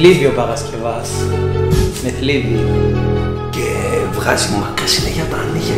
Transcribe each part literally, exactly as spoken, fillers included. θλίβει ο Παρασκευάς. Με θλίβει. Και βγάζει μακά συνέχεια τα ανοίγια.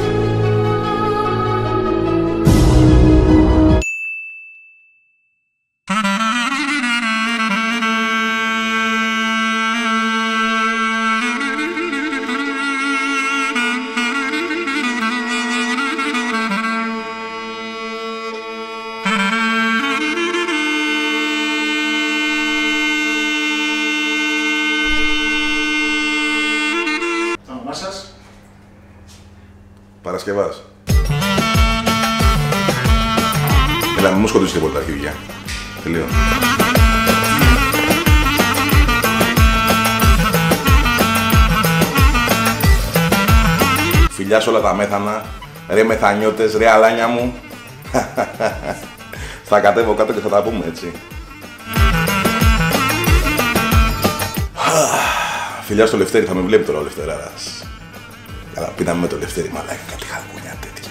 Παρασκευάς. Έλα, μην μου σκοτώσεις τίποτα τα αρχίδια. Τελείω. Φιλιά σ' όλα τα Μέθανα. Ρε Μεθανιώτες, ρε αλάνια μου. Θα κατέβω κάτω και θα τα πούμε, έτσι. Φιλιά στο Λευτέρι, θα με βλέπει τώρα ο Λευτέρας. Αλλά πίναμε με το Λευτέρι, μαλάκα, κάτι χαλκούνια τέτοια.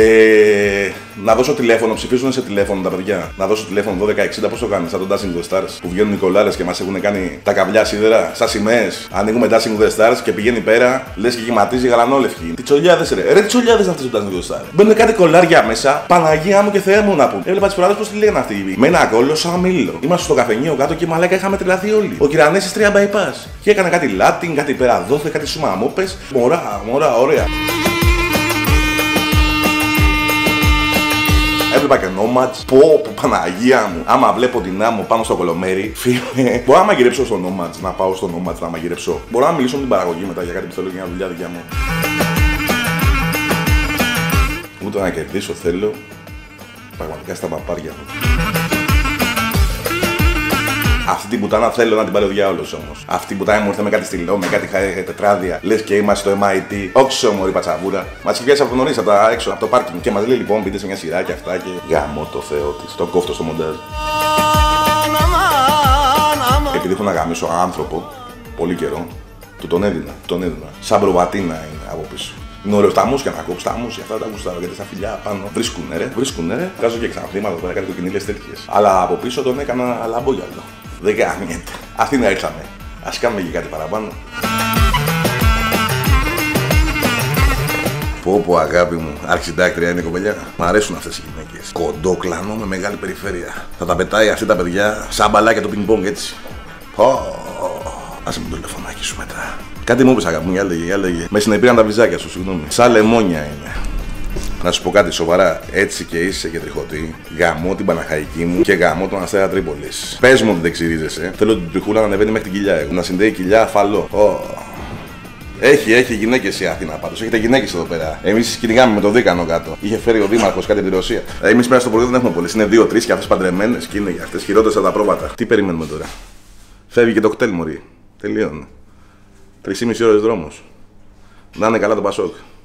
Ε, να δώσω τηλέφωνο, ψηφίζουν σε τηλέφωνο τα παιδιά. Να δώσω τηλέφωνο δώδεκα εξήντα, πώς το κάνεις, σαν τον Dancing with the Stars. Που βγαίνουν οι κολάρες και μας έχουν κάνει τα καβλιά σίδερα, σαν σημαίες. Ανοίγουμε Dancing with the Stars και πηγαίνει πέρα, λες και κυματίζει γαλανόλευκη. Τι τσολιάδες ρε, ρε τι τσολιάδες είναι αυτές του Dancing with the Stars. Μπαίνουν κάτι κολάρια μέσα, Παναγία μου και Θεέ μου να πούν. Έβλεπα τις φοράδες πώς τη λένε αυτοί. Με ένα κόλλο σαν μήλο. Είμαστε στο καφενείο κάτω και μαλάκα είχαμε τρελαθεί όλοι. Ο Κυρανέσης τρία bypass. Και έκανα κάτι Latin, κάτι περαδόθε, κάτι σουμαμόπες. Μωρά, μωρά, ωραία. Έβλεπα και νόματς, πω πω Παναγία μου. Άμα βλέπω την άμμο πάνω στο κολομέρι, φίλε, μπορώ να μαγειρέψω στο νόματς, να πάω στο νόματς να μαγειρέψω. Μπορώ να μιλήσω με την παραγωγή μετά για κάτι που θέλω, για μια δουλειά δικιά μου. Ούτε να κερδίσω θέλω, πραγματικά στα παπάρια μου. Αυτή την πουτάνα θέλω να την πάρει ο διάολος όμως. Αυτή την πουτάνα μου ήρθε με κάτι στυλό, με κάτι τετράδια. Λες και είμαστε στο εμ άι τι. Όξο μωρή πατσαβούρα. Μας είχε πιάσει από νωρίς, από τα έξω, από το πάρκινγκ. Και μας λέει λοιπόν μπείτε σε μια σειρά και αυτά και. Γαμώ το Θεό της. Το κόφτω στο μοντάζ. Επειδή έχω να γαμίσω άνθρωπο πολύ καιρό, του τον έδινα. Τον έδινα. Σαν προβατίνα είναι από πίσω. Είναι ωραίο τα μουσια να κόψω, τα μουσια αυτά τα γουστάρω γιατί στα φιλιά πάνω. Βρίσκουνε ρε, βρίσκουνε ρε. Βγάζω και ξανθήματα πέρα, κάτι κοκκινίλες τέτοιες. Αλλά από πίσω τον έκανα λαμπόγιαλο. Δεν κάνετε. Αυτή να ήρθαμε. Ας κάνουμε και κάτι παραπάνω. Πω πω αγάπη μου, αρχιντάκτρια είναι κοπελιά. Μ' αρέσουν αυτές οι γυναίκες. Κοντόκλανο με μεγάλη περιφέρεια. Θα τα πετάει αυτή τα παιδιά σαν μπαλάκια το πινκ-πονγκ έτσι. Πω. Άσε με το τηλεφωνάκι σου μετά. Κάτι μου είπες αγάπη μου, για λέγε, για λέγε. Με συνεπήραν τα βυζάκια σου, συγγνώμη. Σαν λεμόνια είναι. Να σου πω κάτι σοβαρά, έτσι και είσαι και τριχωτή. Γαμώ την Παναχαϊκή μου και γαμώ τον Αστέρα Τρίπολης. Πες μου ότι δεν ξυρίζεσαι. Θέλω την τριχούλα να ανεβαίνει μέχρι την κοιλιά. Να συνδέει κοιλιά αφαλό. Oh. Έχει, έχει γυναίκες η Αθήνα πάντως. Έχετε γυναίκες εδώ πέρα. Εμείς κυνηγάμε με το δίκανο κάτω. Είχε φέρει ο Δήμαρχος κάτι από τη Ρωσία. Εμείς πέρα στο πρωί δεν έχουμε πολλές. Είναι δύο τρεις και αυτές παντρεμένες και είναι αυτές χειρότερες από τα πρόβατα. Τι περιμένουμε τώρα. Φεύγει και το κτέλ μωρί. Τελείωνε. Τρεις και μισή ώρες δρόμος. Να είναι καλά το Πασόκ.